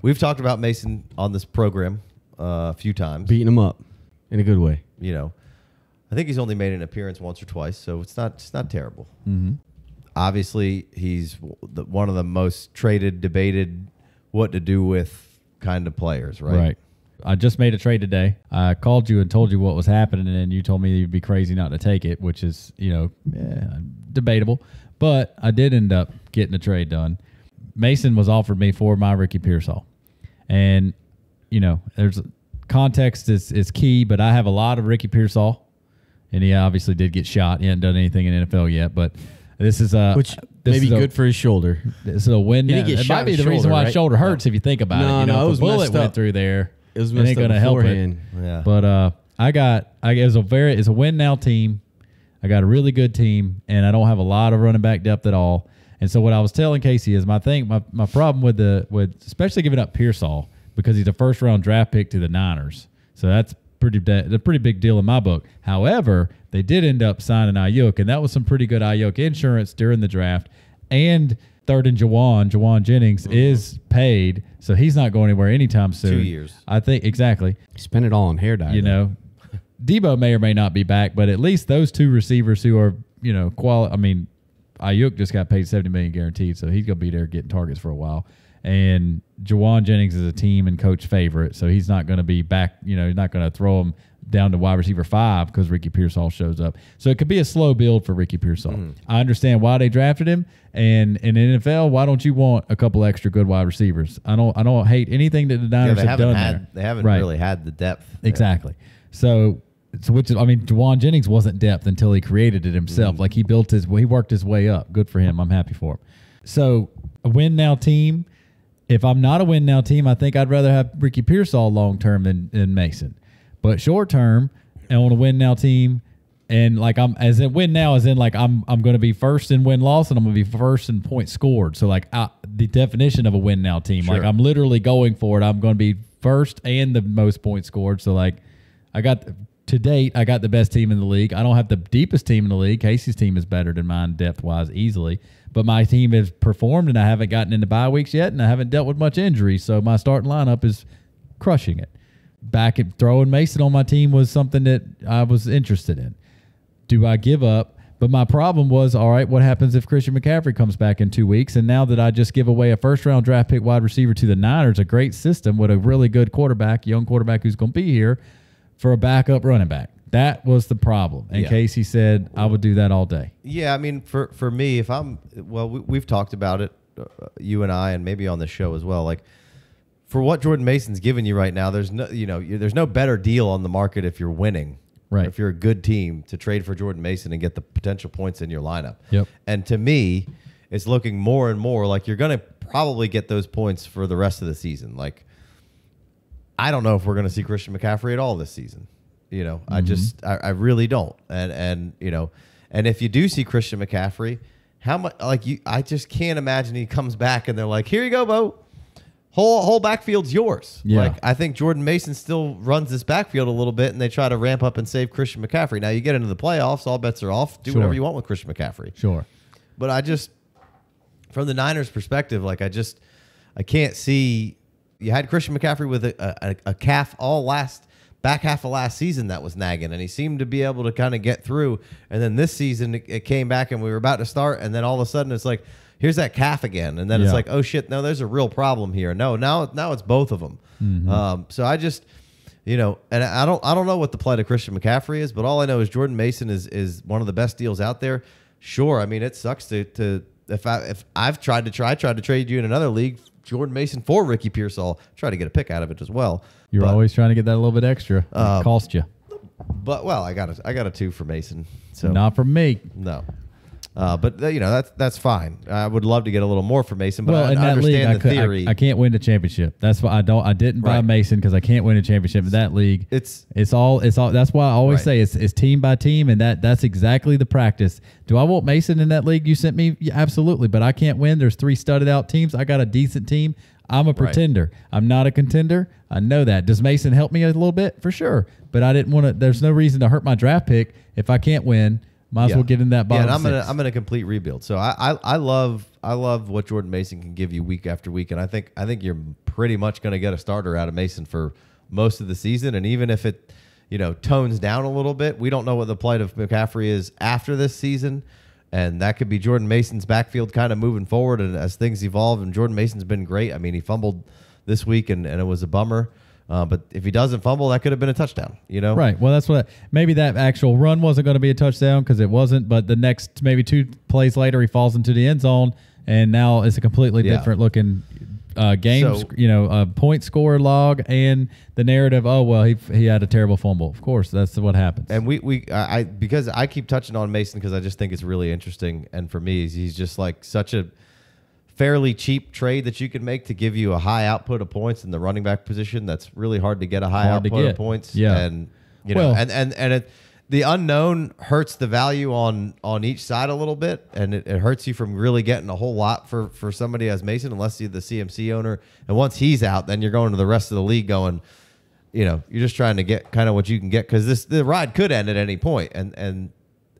we've talked about Mason on this program uh, a few times, beating him up in a good way. You know, I think he's only made an appearance once or twice, so it's not it's not terrible. Mm-hmm. Obviously, he's one of the most traded, debated, what to do with kind of players, right? Right. I just made a trade today. I called you and told you what was happening, and you told me you'd be crazy not to take it, which is, you know, yeah, debatable. But I did end up getting a trade done. Mason was offered me for my Ricky Pearsall. And, you know, there's context is, is key, but I have a lot of Ricky Pearsall, and he obviously did get shot. He hadn't done anything in the N F L yet, but... This is a which this may be good a, for his shoulder. This is a win. It might shot be the shoulder, reason why right? his shoulder hurts no. if you think about no, it. You no, know, it was bullet went through there. It was messed it ain't gonna help it. Yeah. But uh, I got I it was a very it's a win now team. I got a really good team, and I don't have a lot of running back depth at all. And so what I was telling Casey is my thing. My my problem with the with especially giving up Pearsall because he's a first round draft pick to the Niners. So that's pretty a pretty big deal in my book. However, they did end up signing Ayuk, and that was some pretty good Ayuk insurance during the draft. And third and Jawan, Jawan Jennings mm-hmm. is paid, so he's not going anywhere anytime soon. Two years. I think, exactly. Spend it all on hair dye. You though. know, Debo may or may not be back, but at least those two receivers who are, you know, quali I mean, Ayuk just got paid seventy million dollars guaranteed, so he's going to be there getting targets for a while. And Jawan Jennings is a team and coach favorite, so he's not going to be back, you know, he's not going to throw him down to wide receiver five because Ricky Pearsall shows up. So it could be a slow build for Ricky Pearsall. Mm. I understand why they drafted him, and in the N F L, why don't you want a couple extra good wide receivers? I don't I don't hate anything that the Niners yeah, have done had, there. They haven't right. really had the depth. There. Exactly. So, so which is, I mean, Jawan Jennings wasn't depth until he created it himself. Mm. Like he built his, he worked his way up. Good for him. I'm happy for him. So a win now team. If I'm not a win now team, I think I'd rather have Ricky Pearsall long term than, than Mason. But short term, and on a win now team, and like I'm as in win now as in like I'm I'm going to be first in win loss, and I'm going to be first in points scored. So like I, the definition of a win now team, sure. like I'm literally going for it. I'm going to be first and the most points scored. So like I got to date, I got the best team in the league. I don't have the deepest team in the league. Casey's team is better than mine depth wise easily. But my team has performed, and I haven't gotten into bye weeks yet, and I haven't dealt with much injury. So my starting lineup is crushing it. Back at throwing Mason on my team was something that I was interested in. Do I give up? But my problem was, all right, what happens if Christian McCaffrey comes back in two weeks? And now that I just give away a first-round draft pick wide receiver to the Niners, a great system with a really good quarterback, young quarterback who's going to be here, for a backup running back. That was the problem. And yeah. Casey said, I would do that all day. Yeah, I mean, for, for me, if I'm... Well, we, we've talked about it, uh, you and I, and maybe on the show as well. Like, for what Jordan Mason's giving you right now, there's no, you know, you, there's no better deal on the market if you're winning. Right. If you're a good team, to trade for Jordan Mason and get the potential points in your lineup. Yep. And to me, it's looking more and more like you're going to probably get those points for the rest of the season. Like, I don't know if we're going to see Christian McCaffrey at all this season. You know, mm-hmm. I just, I, I really don't. And, and, you know, and if you do see Christian McCaffrey, how much, like you, I just can't imagine he comes back and they're like, here you go, Bo. Whole, whole backfield's yours. Yeah. Like, I think Jordan Mason still runs this backfield a little bit, and they try to ramp up and save Christian McCaffrey. Now you get into the playoffs, all bets are off. Do sure. whatever you want with Christian McCaffrey. Sure. But I just, from the Niners perspective, like I just, I can't see, you had Christian McCaffrey with a, a, a calf all last back half of last season that was nagging, and he seemed to be able to kind of get through. And then this season it, it came back, and we were about to start, and then all of a sudden it's like, here's that calf again. And then yeah. it's like, oh shit, no, there's a real problem here. No, now, now it's both of them. Mm-hmm. Um, so I just, you know, and I don't, I don't know what the plight of Christian McCaffrey is, but all I know is Jordan Mason is, is one of the best deals out there. Sure. I mean, it sucks to, to, if I, if I've tried to try, I tried to trade you in another league, Jordan Mason for Ricky Pearsall, try to get a pick out of it as well. You're but, always trying to get that a little bit extra. Um, it cost you. But well, I got a, I got a two for Mason. So not for me. No. Uh, but you know, that's that's fine. I would love to get a little more for Mason, but well, I, I understand league, the I could, theory. I, I can't win the championship. That's why I don't. I didn't buy right. Mason because I can't win a championship in that league. It's it's all it's all. That's why I always right. say it's it's team by team, and that that's exactly the practice. Do I want Mason in that league you sent me? Yeah, absolutely, but I can't win. There's three studded out teams. I got a decent team. I'm a pretender. Right. I'm not a contender. I know that. Does Mason help me a little bit? For sure, but I didn't want to. There's no reason to hurt my draft pick if I can't win. Might as yeah. well get in that bottom yeah, and I'm six. Gonna I'm gonna complete rebuild. So I, I I love I love what Jordan Mason can give you week after week, and I think I think you're pretty much gonna get a starter out of Mason for most of the season. And even if it, you know, tones down a little bit, we don't know what the plight of McCaffrey is after this season, and that could be Jordan Mason's backfield kind of moving forward and as things evolve. And Jordan Mason's been great. I mean, he fumbled this week, and and it was a bummer. Uh, but if he doesn't fumble, that could have been a touchdown, you know? Right. Well, that's what, maybe that actual run wasn't going to be a touchdown because it wasn't, but the next maybe two plays later, he falls into the end zone, and now it's a completely yeah. different looking uh, game, so, you know, uh, point score log and the narrative, oh, well, he, he had a terrible fumble. Of course, that's what happens. And we, we I, because I keep touching on Mason because I just think it's really interesting. And for me, he's just like such a fairly cheap trade that you can make to give you a high output of points in the running back position. That's really hard to get a high hard output of points. Yeah. And, you know, well, and, and, and it, the unknown hurts the value on, on each side a little bit. And it, it hurts you from really getting a whole lot for, for somebody as Mason, unless you're the C M C owner. And once he's out, then you're going to the rest of the league going, you know, you're just trying to get kind of what you can get. Cause this, the ride could end at any point. And, and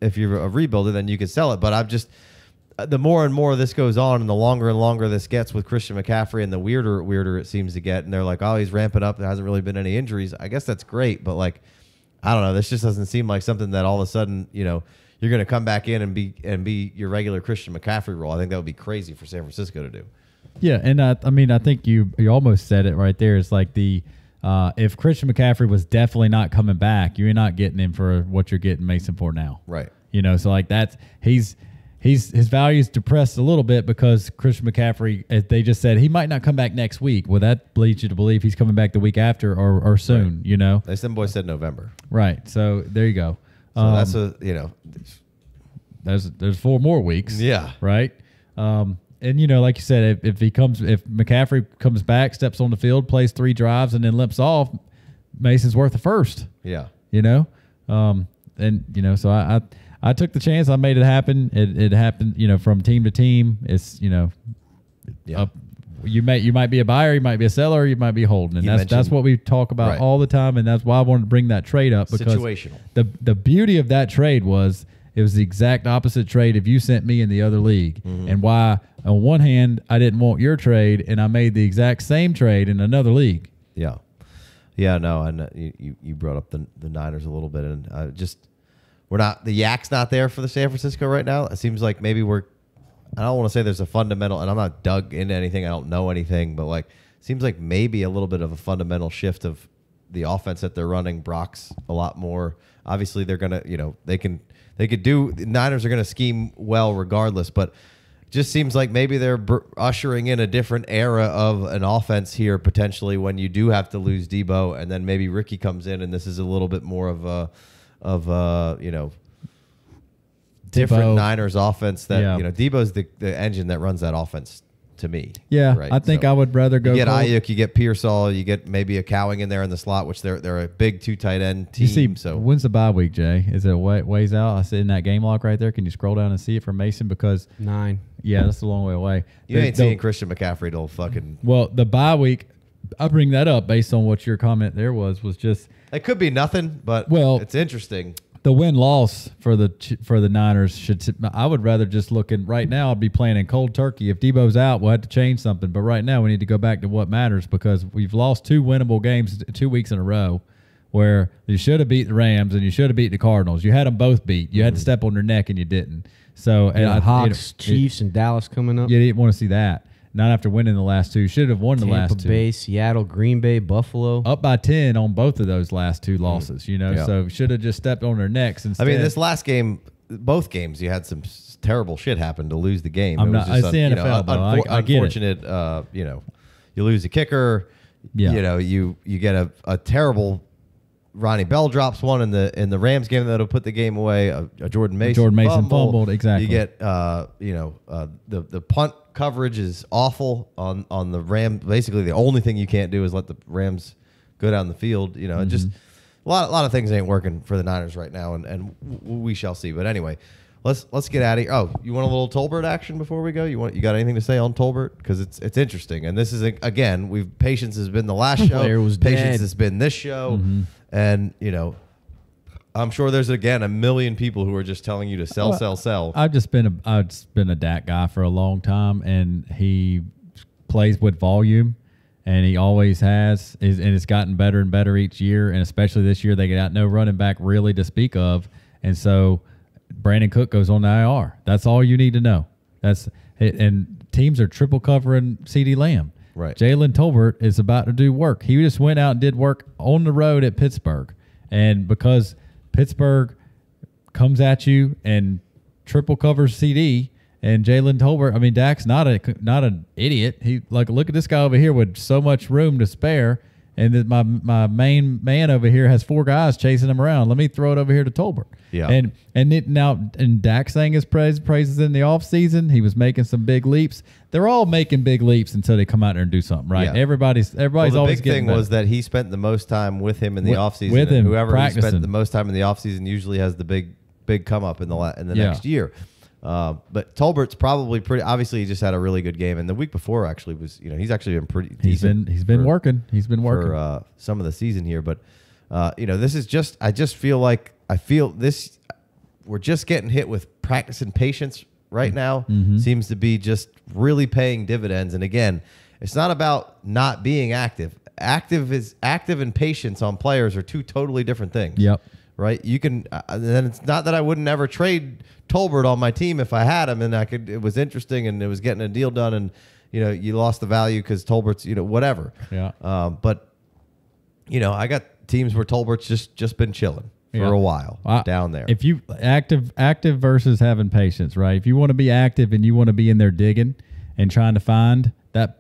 if you're a rebuilder, then you can sell it. But I've just, the more and more this goes on and the longer and longer this gets with Christian McCaffrey and the weirder, weirder it seems to get. And they're like, oh, he's ramping up. There hasn't really been any injuries. I guess that's great. But like, I don't know. This just doesn't seem like something that all of a sudden, you know, you're going to come back in and be, and be your regular Christian McCaffrey role. I think that would be crazy for San Francisco to do. Yeah. And I, I mean, I think you, you almost said it right there. It's like the, uh, if Christian McCaffrey was definitely not coming back, you're not getting him for what you're getting Mason for now. Right. You know, so like that's, he's, He's his value is depressed a little bit because Christian McCaffrey, as they just said, he might not come back next week. Well, that leads you to believe he's coming back the week after or, or soon, right. you know? They some boy said November. Right. So there you go. So um, that's a, you know. There's, there's four more weeks. Yeah. Right. Um, and, you know, like you said, if, if he comes, if McCaffrey comes back, steps on the field, plays three drives and then limps off, Mason's worth a first. Yeah. You know? Um, and, you know, so I, I I took the chance. I made it happen. It, it happened, you know, from team to team. It's, you know, yeah. up, you may you might be a buyer, you might be a seller, you might be holding, and you that's that's what we talk about right. all the time. And that's why I wanted to bring that trade up because situational. The the beauty of that trade was it was the exact opposite trade if you sent me in the other league, mm-hmm. and why on one hand I didn't want your trade, and I made the exact same trade in another league. Yeah, yeah, no, and you you brought up the the Niners a little bit, and I just. We're not, the yak's not there for the San Francisco right now. It seems like maybe we're, I don't want to say there's a fundamental, and I'm not dug into anything. I don't know anything, but like, it seems like maybe a little bit of a fundamental shift of the offense that they're running. Brock's a lot more. Obviously they're going to, you know, they can, they could do, the Niners are going to scheme well regardless, but it just seems like maybe they're b ushering in a different era of an offense here potentially when you do have to lose Debo and then maybe Ricky comes in and this is a little bit more of a, of uh you know different Debo. Niners offense that yeah. you know Debo's the, the engine that runs that offense to me. Yeah, right? I think so I would rather go. You get Ayuk, you get Pearsall, you get maybe a Cowing in there in the slot, which they're they're a big two tight end team. You see, so when's the bye week, Jay? Is it a way, ways out? I said in that game log right there. Can you scroll down and see it for Mason because nine. Yeah, that's a long way away. You they, ain't seeing Christian McCaffrey till fucking. Well, the bye week. I bring that up based on what your comment there was, was just it could be nothing, but well, it's interesting. The win loss for the for the Niners should. I would rather just look in right now. I'd be playing in cold turkey. If Debo's out, we'll have to change something. But right now, we need to go back to what matters because we've lost two winnable games two weeks in a row, where you should have beat the Rams and you should have beat the Cardinals. You had them both beat. You mm-hmm. had to step on their neck and you didn't. So and yeah, Hawks, you know, Chiefs, it, and Dallas coming up. You didn't want to see that. Not after winning the last two. Should have won the Tampa last two. Tampa Bay, Seattle, Green Bay, Buffalo. Up by ten on both of those last two losses, you know. Yeah. So should have just stepped on their necks instead. I mean, this last game, both games, you had some terrible shit happen to lose the game. I'm it not, was just I un, you know, N F L, though. I, I get unfortunate, it. Uh, you know, you lose a kicker. Yeah. You know, you, you get a, a terrible Ronnie Bell drops one in the in the Rams game that'll put the game away. A, a Jordan Mason, Jordan Mason fumbled. fumbled exactly. You get uh, you know uh, the the punt coverage is awful on on the Rams. Basically, the only thing you can't do is let the Rams go down the field. You know, mm-hmm. it just a lot a lot of things ain't working for the Niners right now, and and we shall see. But anyway, let's let's get out of here. Oh, you want a little Tolbert action before we go? You want you got anything to say on Tolbert? Because it's it's interesting, and this is again we've patience has been the last show. Player was patience dead. has been this show. Mm-hmm. And, you know, I'm sure there's, again, a million people who are just telling you to sell, well, sell, sell. I've just been a, I've just been a Dak guy for a long time, and he plays with volume, and he always has, and it's gotten better and better each year, and especially this year they got no running back really to speak of, and so Brandon Cook goes on the I R. That's all you need to know. That's and teams are triple covering CeeDee Lamb. Right. Jalen Tolbert is about to do work. He just went out and did work on the road at Pittsburgh. And because Pittsburgh comes at you and triple covers C D and Jalen Tolbert, I mean, Dak's not a not an idiot. He like look at this guy over here with so much room to spare, and that my my main man over here has four guys chasing him around. Let me throw it over here to Tolbert. Yeah. And and it, now and Dak sang his praise, praises in the offseason. He was making some big leaps. They're all making big leaps until they come out there and do something, right? Yeah. Everybody's everybody's well, the always big thing was that he spent the most time with him in the offseason. With him, whoever practicing. He spent the most time in the offseason usually has the big big come up in the la in the yeah. next year. Uh, but Tolbert's probably pretty. Obviously, he just had a really good game, and the week before actually was. You know, he's actually been pretty. He's been he's been for, working. He's been working for uh, some of the season here, but uh, you know, this is just. I just feel like. I feel this, we're just getting hit with practice and patience right now. Mm-hmm. Seems to be just really paying dividends. And again, it's not about not being active. Active is active and patience on players are two totally different things. Yep. Right. You can, uh, and it's not that I wouldn't ever trade Tolbert on my team if I had him and I could, it was interesting and it was getting a deal done and, you know, you lost the value because Tolbert's, you know, whatever. Yeah. Um, but, you know, I got teams where Tolbert's just, just been chilling. For yeah. a while I, down there. If you active, active versus having patience, right? If you want to be active and you want to be in there digging and trying to find that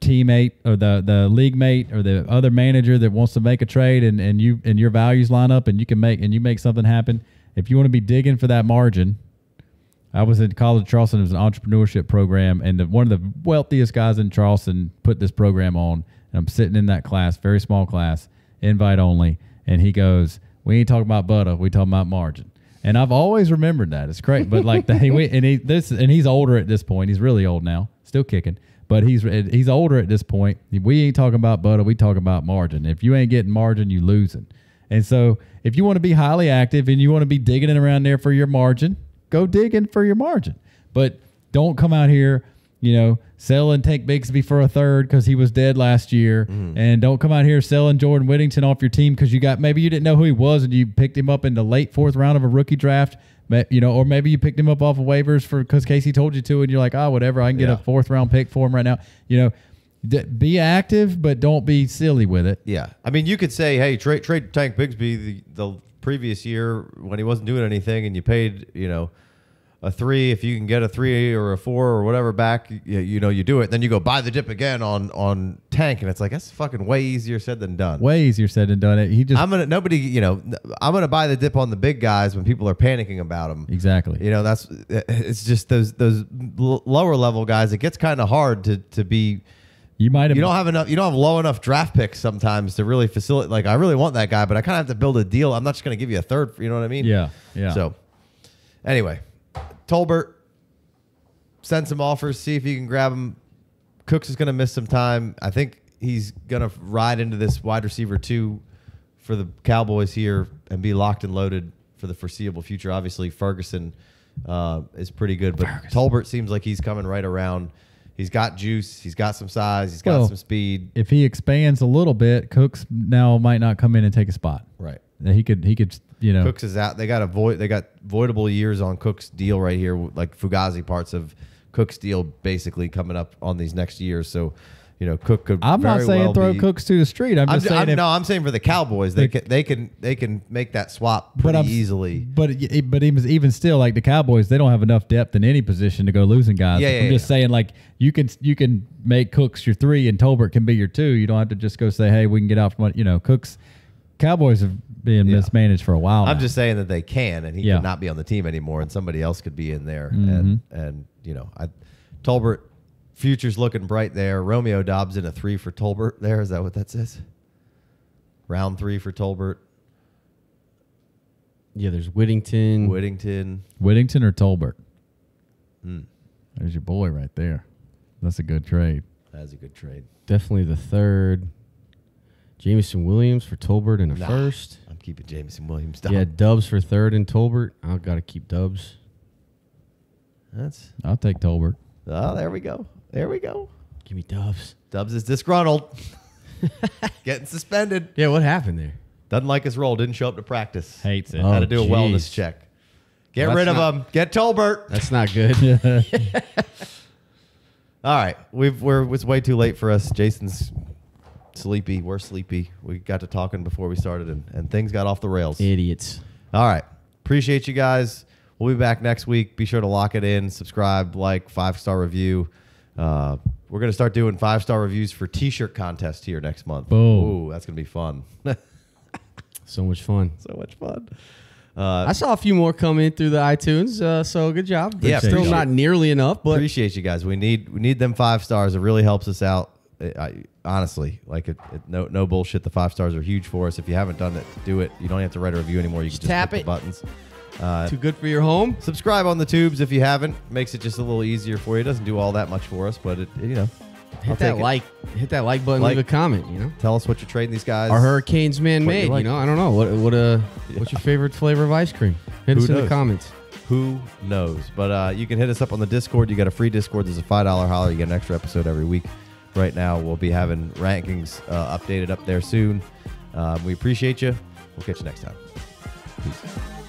teammate or the the league mate or the other manager that wants to make a trade, and and you and your values line up and you can make and you make something happen. If you want to be digging for that margin, I was at College of Charleston. It was an entrepreneurship program, and the, one of the wealthiest guys in Charleston put this program on. And I'm sitting in that class, very small class, invite only, and he goes. We ain't talking about butter. We talking about margin. And I've always remembered that. It's great. But like, the, we, and he this and he's older at this point. He's really old now, still kicking. But he's he's older at this point. We ain't talking about butter. We talking about margin. If you ain't getting margin, you losing. And so, if you want to be highly active and you want to be digging it around there for your margin, go digging for your margin. But don't come out here, you know, selling Tank Bigsby for a third because he was dead last year, mm. and don't come out here selling Jordan Whittington off your team because you got maybe you didn't know who he was and you picked him up in the late fourth round of a rookie draft, you know, or maybe you picked him up off of waivers for because Casey told you to, and you're like, oh, whatever, I can get yeah. a fourth round pick for him right now. You know, d be active, but don't be silly with it. Yeah, I mean, you could say, hey, trade trade Tank Bigsby the, the previous year when he wasn't doing anything, and you paid, you know. A three, if you can get a three or a four or whatever back, you, you know, you do it. Then you go buy the dip again on on Tank, and it's like that's fucking way easier said than done. Way easier said than done. He just I'm gonna nobody, you know, I'm gonna buy the dip on the big guys when people are panicking about them. Exactly. You know, that's it's just those those lower level guys. It gets kind of hard to to be. You might have you don't have enough. You don't have low enough draft picks sometimes to really facilitate. Like I really want that guy, but I kind of have to build a deal. I'm not just gonna give you a third. You know what I mean? Yeah. Yeah. So, anyway. Tolbert, send some offers, see if you can grab him. Cooks is going to miss some time. I think he's going to ride into this wide receiver two for the Cowboys here and be locked and loaded for the foreseeable future. Obviously, Ferguson uh, is pretty good, but Ferguson. Tolbert seems like he's coming right around. He's got juice. He's got some size. He's got well, some speed. If he expands a little bit, Cooks now might not come in and take a spot. Right. He could, he could, you know. Cooks is out. They got a void. They got voidable years on Cooks' deal right here, like Fugazi parts of Cooks' deal, basically coming up on these next years. So, you know, Cook could. I'm very not saying well throw be, Cooks to the street. I'm just I'm, saying. I'm, if, no, I'm saying for the Cowboys, they the, can, they can, they can make that swap pretty but easily. But but even even still, like the Cowboys, they don't have enough depth in any position to go losing guys. Yeah, yeah, I'm yeah, just yeah. saying, like you can you can make Cooks your three and Tolbert can be your two. You don't have to just go say, hey, we can get out from you know Cooks. Cowboys have been yeah. mismanaged for a while. I'm now. just saying that they can, and he yeah. could not be on the team anymore, and somebody else could be in there. Mm-hmm. And, and you know, I, Tolbert, future's looking bright there. Romeo Dobbs in a three for Tolbert there. Is that what that says? Round three for Tolbert. Yeah, there's Whittington. Whittington. Whittington or Tolbert? Mm. There's your boy right there. That's a good trade. That's a good trade. Definitely the third. Jameson Williams for Tolbert in a nah, first. I'm keeping Jameson Williams down. Yeah, Dubs for third and Tolbert. I've got to keep Dubs. That's. I'll take Tolbert. Oh, there we go. There we go. Give me Dubs. Dubs is disgruntled. Getting suspended. Yeah, what happened there? Doesn't like his role. Didn't show up to practice. Hates it. Oh, had to do geez. a wellness check. Get well, rid of not, him. Get Tolbert. That's not good. All right. We've, we're, it's way too late for us. Jason's sleepy. We're sleepy. We got to talking before we started, and, and things got off the rails. Idiots. All right. Appreciate you guys. We'll be back next week. Be sure to lock it in. Subscribe, like, five-star review. Uh, we're going to start doing five-star reviews for T-shirt contest here next month. Boom. Ooh, that's going to be fun. So much fun. So much fun. Uh, I saw a few more come in through the iTunes, uh, so good job. Yeah, it's still not nearly enough, but appreciate you guys. We need we need them five stars. It really helps us out. It, I, honestly, like it, it, no no bullshit. The five stars are huge for us. If you haven't done it, do it. You don't have to write a review anymore. You just can just tap it. The buttons. Uh, Too good for your home. Subscribe on the tubes if you haven't. Makes it just a little easier for you. It doesn't do all that much for us, but it, it you know. Hit I'll that like, hit that like button, like, leave a comment. You know, tell us what you're trading these guys. Are hurricanes man-made? You, like. you know, I don't know what what uh yeah. what's your favorite flavor of ice cream? Hit Who us knows? in the comments. Who knows? But uh, you can hit us up on the Discord. You got a free Discord. There's a five dollar holler. You get an extra episode every week. Right now, we'll be having rankings uh, updated up there soon. Uh, we appreciate you. We'll catch you next time. Peace.